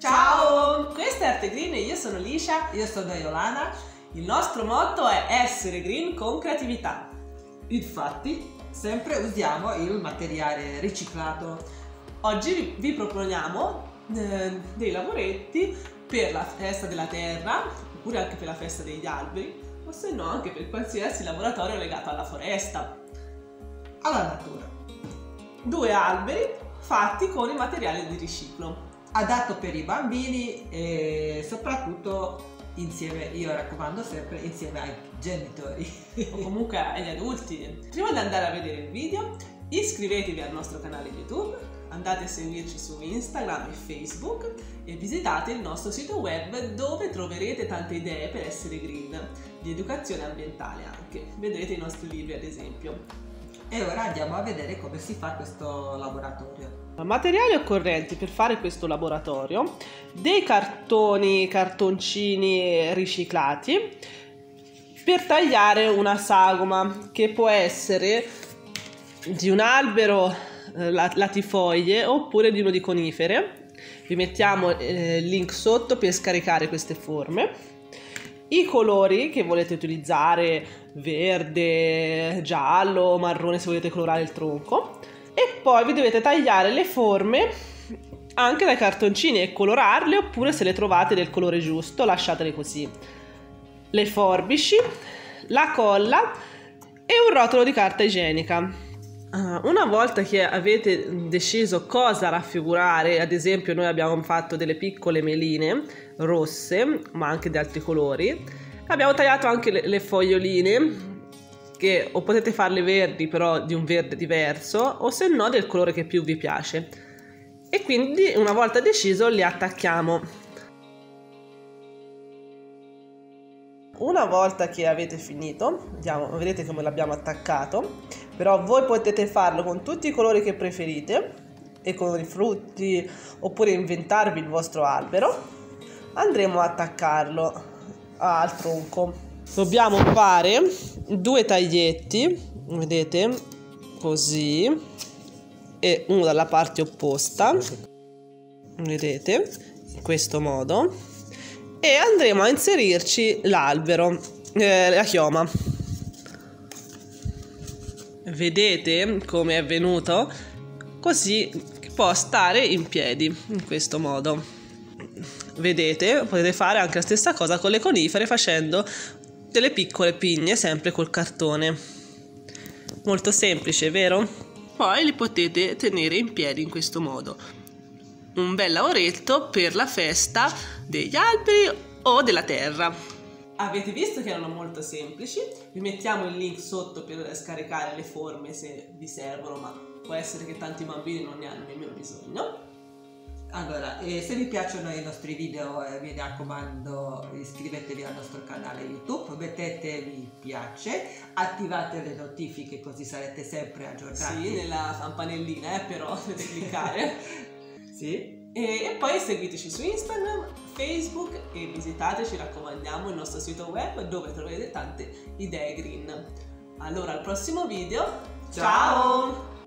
Ciao! Questo è Arte Green e io sono Liscia, io sono da Jolana. Il nostro motto è essere green con creatività. Infatti, sempre usiamo il materiale riciclato. Oggi vi proponiamo dei lavoretti per la festa della terra, oppure anche per la festa degli alberi, o se no anche per qualsiasi laboratorio legato alla foresta, alla natura. 2 alberi fatti con il materiale di riciclo, adatto per i bambini e soprattutto insieme, io raccomando sempre, insieme ai genitori o comunque agli adulti. Prima di andare a vedere il video, iscrivetevi al nostro canale YouTube, andate a seguirci su Instagram e Facebook e visitate il nostro sito web dove troverete tante idee per essere green, di educazione ambientale anche. Vedrete i nostri libri ad esempio. E ora andiamo a vedere come si fa questo laboratorio. Materiali occorrenti per fare questo laboratorio: dei cartoncini riciclati per tagliare una sagoma, che può essere di un albero latifoglie oppure di uno di conifere. Vi mettiamo il link sotto per scaricare queste forme. I colori che volete utilizzare: verde, giallo, marrone se volete colorare il tronco, e poi vi dovete tagliare le forme anche dai cartoncini e colorarle, oppure se le trovate del colore giusto lasciatele così. Le forbici, la colla e un rotolo di carta igienica. Una volta che avete deciso cosa raffigurare, ad esempio noi abbiamo fatto delle piccole meline rosse ma anche di altri colori, abbiamo tagliato anche le foglioline, che o potete farle verdi però di un verde diverso, o se no del colore che più vi piace, e quindi una volta deciso le attacchiamo. Una volta che avete finito, vedete come l'abbiamo attaccato, però voi potete farlo con tutti i colori che preferite e con i frutti, oppure inventarvi il vostro albero. Andremo ad attaccarlo al tronco. Dobbiamo fare 2 taglietti, vedete, così, e uno dalla parte opposta, vedete, in questo modo. E andremo a inserirci l'albero, la chioma. Vedete come è venuto? Così può stare in piedi, in questo modo. Vedete, potete fare anche la stessa cosa con le conifere, facendo delle piccole pigne sempre col cartone. Molto semplice, vero? Poi li potete tenere in piedi in questo modo. Un bel lavoretto per la festa degli alberi o della terra. Avete visto che erano molto semplici? Vi mettiamo il link sotto per scaricare le forme se vi servono, ma può essere che tanti bambini non ne hanno nemmeno bisogno. Allora, se vi piacciono i nostri video, vi raccomando, iscrivetevi al nostro canale YouTube, mettete mi piace, attivate le notifiche così sarete sempre aggiornati. Sì, nella campanellina però dovete cliccare. Sì. E poi seguiteci su Instagram, Facebook e visitateci, raccomandiamo, il nostro sito web dove troverete tante idee green. Allora, al prossimo video, ciao!